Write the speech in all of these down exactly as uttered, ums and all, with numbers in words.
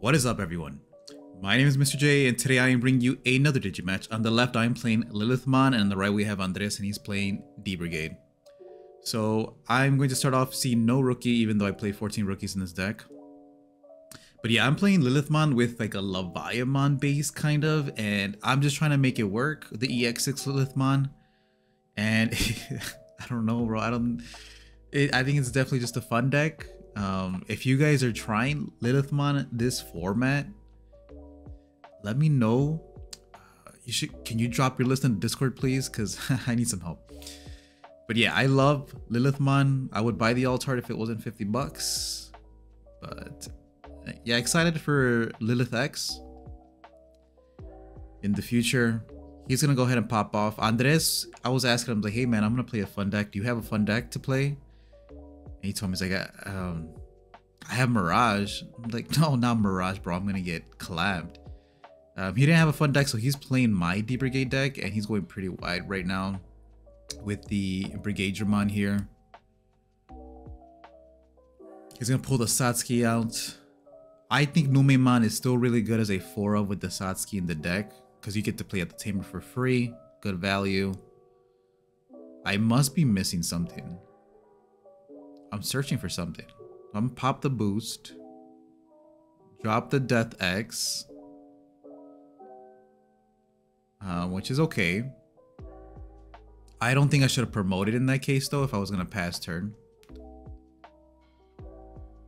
What is up, everyone? My name is Mister J, and today I am bringing you another Digimatch. On the left, I am playing Lilithmon, and on the right, we have Andres, and he's playing D Brigade. So I'm going to start off seeing no rookie, even though I play fourteen rookies in this deck. But yeah, I'm playing Lilithmon with like a Leviamon base, kind of, and I'm just trying to make it work. The E X six Lilithmon, and I don't know, bro. I don't. It, I think it's definitely just a fun deck. Um, if you guys are trying Lilithmon this format, let me know. Uh, you should. Can you drop your list in Discord, please? Because I need some help. But yeah, I love Lilithmon. I would buy the alt art if it wasn't fifty bucks. But yeah, excited for Lilith X in the future. He's gonna go ahead and pop off. Andres, I was asking him, like, hey man, I'm gonna play a fun deck. Do you have a fun deck to play? And he told me, he's like, um, I have Mirage. I'm like, no, not Mirage, bro. I'm gonna get clamped. Um, he didn't have a fun deck, so he's playing my D Brigade deck, and he's going pretty wide right now with the Brigadramon here. He's gonna pull the Satsuki out. I think Numemon is still really good as a four of with the Satsuki in the deck, because you get to play at the Tamer for free. Good value. I must be missing something. I'm searching for something. I'm gonna pop the boost. Drop the Death X. Uh, which is okay. I don't think I should have promoted in that case, though, if I was going to pass turn.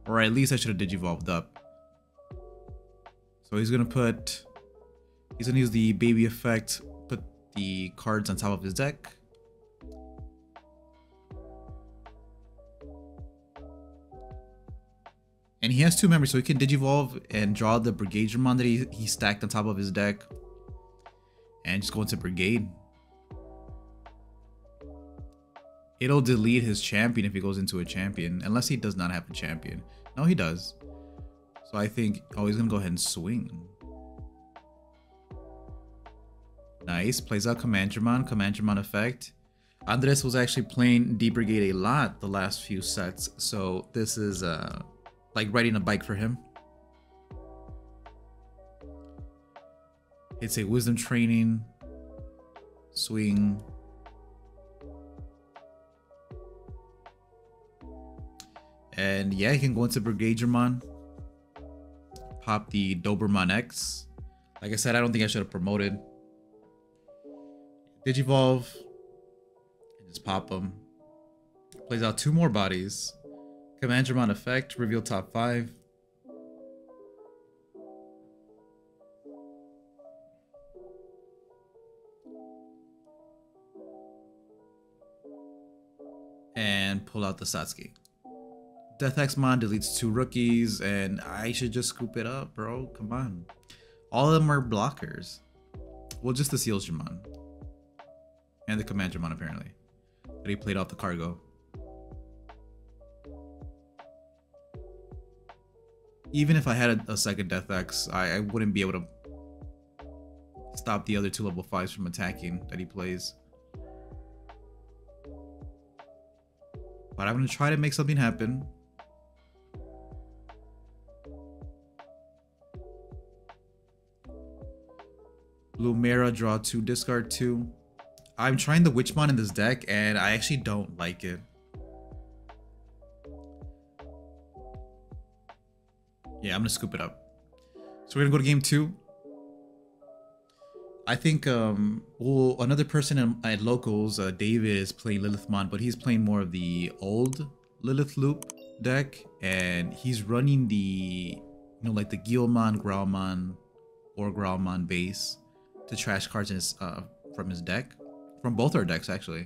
Or at least I should have digivolved up. So he's going to put... He's going to use the baby effect, put the cards on top of his deck. And he has two memories, so he can digivolve and draw the Brigadramon that he, he stacked on top of his deck. And just go into Brigade. It'll delete his champion if he goes into a champion, unless he does not have a champion. No, he does. So I think, oh, he's gonna go ahead and swing. Nice, plays out Commandramon, Commandramon effect. Andres was actually playing D Brigade a lot the last few sets, so this is uh, like riding a bike for him. It's a wisdom training, swing. And yeah, he can go into Brigadramon, pop the Doberman X. Like I said, I don't think I should have promoted. Digivolve, and just pop him. Plays out two more bodies. Commandramon effect, reveal top five. And pull out the Satsuki. Death Xmon deletes two rookies, and I should just scoop it up, bro. Come on. All of them are blockers. Well, just the Seals Jerman. And the Commandramon, apparently. That he played off the cargo. Even if I had a, a second Death X, I, I wouldn't be able to stop the other two level fives from attacking that he plays. But I'm going to try to make something happen. Lumera, draw two, discard two. I'm trying the Witchmon in this deck, and I actually don't like it. Yeah, I'm gonna scoop it up. So we're gonna go to game two. I think um, well, another person in, at Locals, uh, David, is playing Lilithmon, but he's playing more of the old Lilithloop deck, and he's running the, you know, like the Guilmon, Grauman, or Graumon base to trash cards in his, uh, from his deck, from both our decks actually, you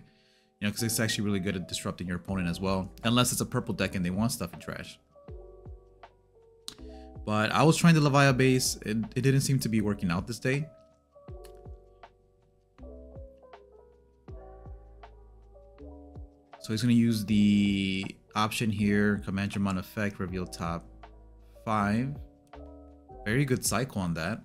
know, because it's actually really good at disrupting your opponent as well, unless it's a purple deck and they want stuff in trash. But I was trying the Levia base, it, it didn't seem to be working out this day. So he's going to use the option here, Commandramon effect, reveal top five. Very good cycle on that.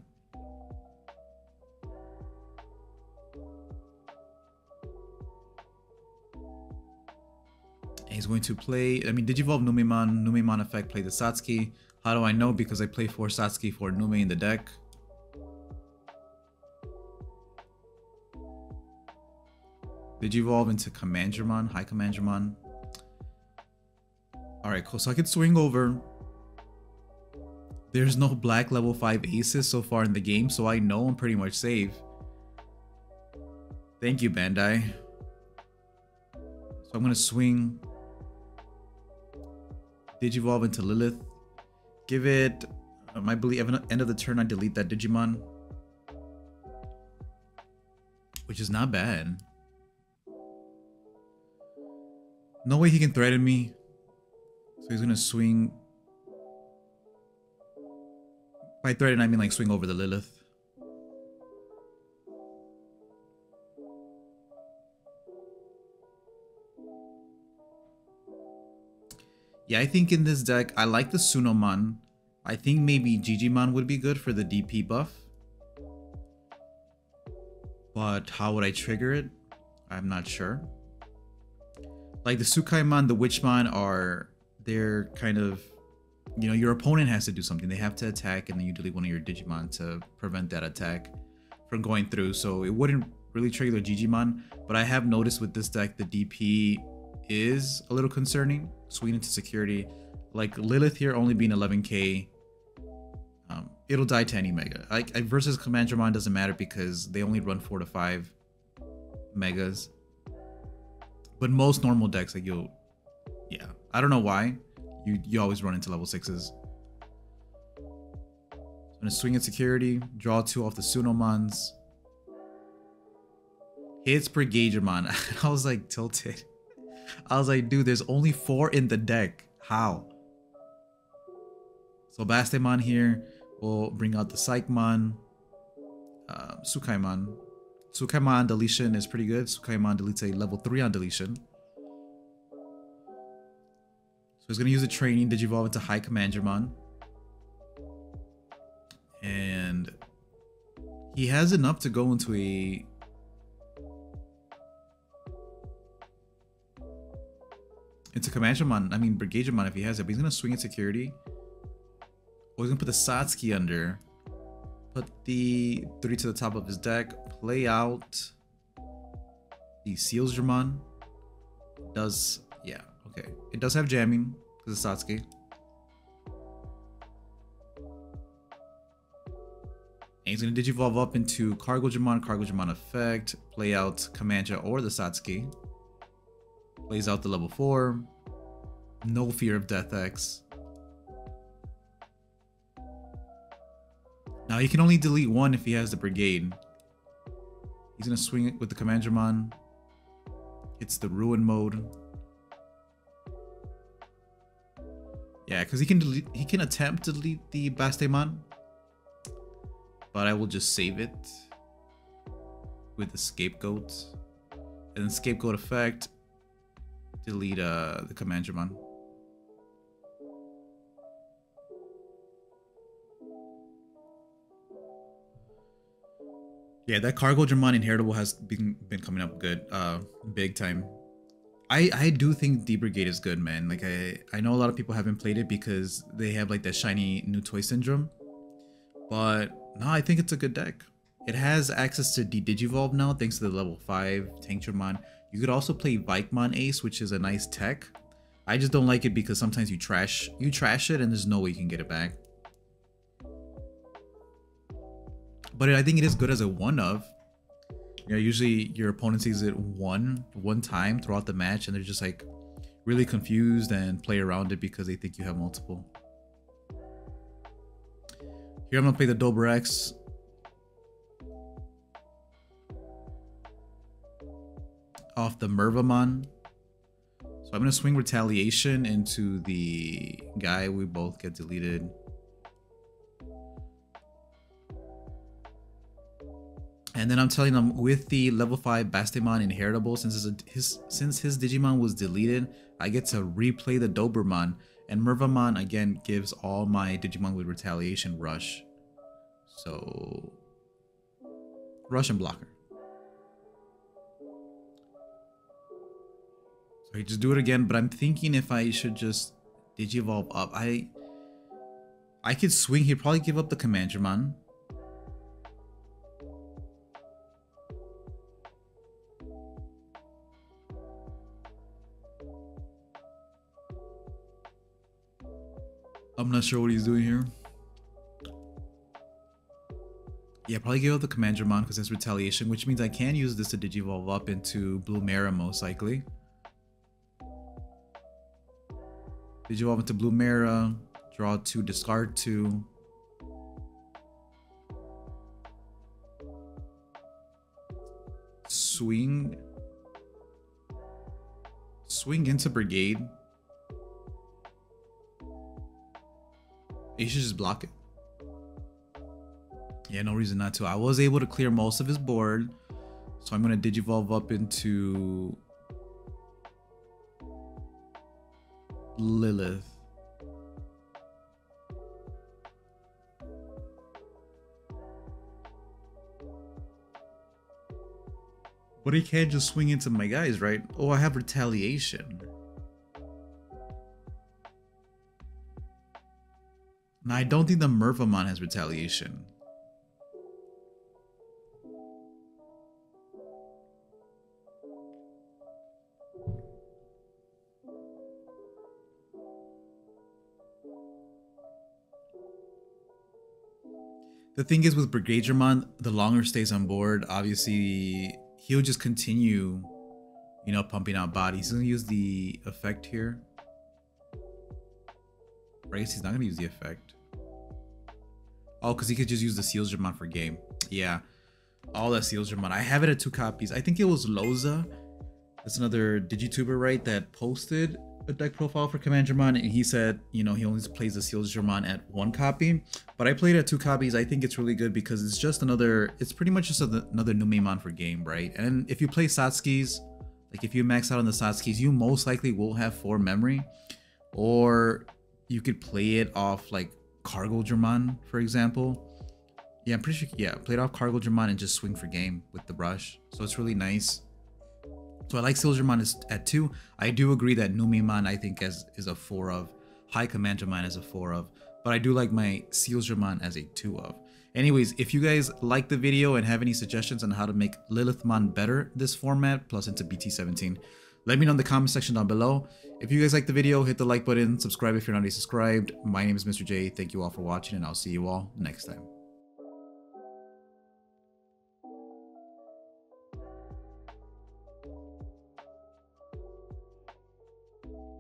he's going to play, I mean, Digivolve Numemon, Numemon effect, play the Satsuki. How do I know? Because I play four Satsuki for Nume in the deck. Digivolve into Commandramon, High Commandramon. Alright, cool. So I could swing over. There's no black level five aces so far in the game, so I know I'm pretty much safe. Thank you, Bandai. So I'm going to swing. Digivolve into Lilith. Give it, um, I believe, at the end of the turn, I delete that Digimon. Which is not bad. No way he can threaten me. So he's going to swing. By threaten, I mean like swing over the Lilith. Yeah, I think in this deck, I like the Sunomon. I think maybe Gigimon would be good for the D P buff. But how would I trigger it? I'm not sure. Like the Sukhaimon, the Witchmon are, they're kind of, you know, your opponent has to do something. They have to attack and then you delete one of your Digimon to prevent that attack from going through. So it wouldn't really trigger the Gigimon. But I have noticed with this deck, the D P is a little concerning. Swing into security, like Lilith here only being eleven K, um, it'll die to any mega. Like versus Commandramon doesn't matter because they only run four to five megas. But most normal decks, like you'll, yeah, I don't know why, you you always run into level sixes. I'm gonna swing at security, draw two off the Sunomons. Hits Brigadramon. I was like tilted. I was like, dude, there's only four in the deck. How? So Bastemon here will bring out the Psychemon, uh, Sukaimon. Sukaimon deletion is pretty good. Sukaimon deletes a level three on deletion. So he's gonna use a training, Digivolve into High Commandramon, and he has enough to go into a. Into Commandramon, I mean Brigadramon if he has it, but he's gonna swing at security. Or he's gonna put the Satsuki under. Put the three to the top of his deck. Play out the Seals Jerman. Does yeah, okay. It does have jamming, because it's Satsuki. And he's gonna digivolve up into Cargodramon, Cargodramon effect, play out Commandra or the Satsuki. Plays out the level four. No fear of Death X. Now he can only delete one if he has the Brigade. He's gonna swing it with the Commandramon. It's the Ruin mode. Yeah, because he can delete, he can attempt to delete the Bastemon. But I will just save it with the Scapegoat. And then Scapegoat effect. Delete uh, the Commandramon. Yeah, that Cargodramon Inheritable has been, been coming up good, uh, big time. I I do think D Brigade is good, man. Like I I know a lot of people haven't played it because they have like that shiny new toy syndrome, but no, I think it's a good deck. It has access to D Digivolve now thanks to the level five Tankdramon. You could also play Vikemon Ace, which is a nice tech. I just don't like it because sometimes you trash you trash it and there's no way you can get it back. But I think it is good as a one of. You know, usually your opponent sees it one one time throughout the match and they're just like really confused and play around it because they think you have multiple. Here I'm gonna play the Doberman X. Off the Mervamon. So I'm going to swing Retaliation into the guy. We both get deleted. And then I'm telling them with the level five Bastemon Inheritable, since his, his, since his Digimon was deleted, I get to replay the Doberman. And Mervamon, again, gives all my Digimon with Retaliation Rush. So... Rush and Blocker. So I just do it again, but I'm thinking if I should just Digivolve up. I I could swing. He'd probably give up the Commandramon. I'm not sure what he's doing here. Yeah, probably give up the Commandramon because that's retaliation, which means I can use this to Digivolve up into Lumera most likely. Digivolve into Lumera, draw two, discard two. Swing. Swing into Brigade. You should just block it. Yeah, no reason not to. I was able to clear most of his board, so I'm gonna Digivolve up into Lilith. But he can't just swing into my guys, right? Oh, I have retaliation. Now, I don't think the Mervamon has retaliation. The thing is with Brigadramon, the longer stays on board, obviously he'll just continue, you know, pumping out bodies. He's gonna use the effect here. Or I guess he's not gonna use the effect. Oh, because he could just use the Seals Jerman for game. Yeah, all that Seals Jerman. I have it at two copies. I think it was Loza. That's another DigiTuber, right? That posted a deck profile for Commandramon, and he said, you know, he only plays the Seals Jerman at one copy, but I played at two copies. I think it's really good because it's just another, it's pretty much just another Numemon for game, right? And if you play Satsuki's, like if you max out on the Satsuki's, you most likely will have four memory, or you could play it off like Cargodramon, for example. Yeah, I'm pretty sure. Yeah, played off Cargodramon and just swing for game with the brush. So it's really nice. So I like Sealsdramon at two. I do agree that Numemon, I think, as is a four of. High Commandramon is a four of. But I do like my Sealsdramon as a two of. Anyways, if you guys like the video and have any suggestions on how to make Lilithmon better this format, plus into B T seventeen, let me know in the comment section down below. If you guys like the video, hit the like button, subscribe if you're not already subscribed. My name is Mister J. Thank you all for watching, and I'll see you all next time.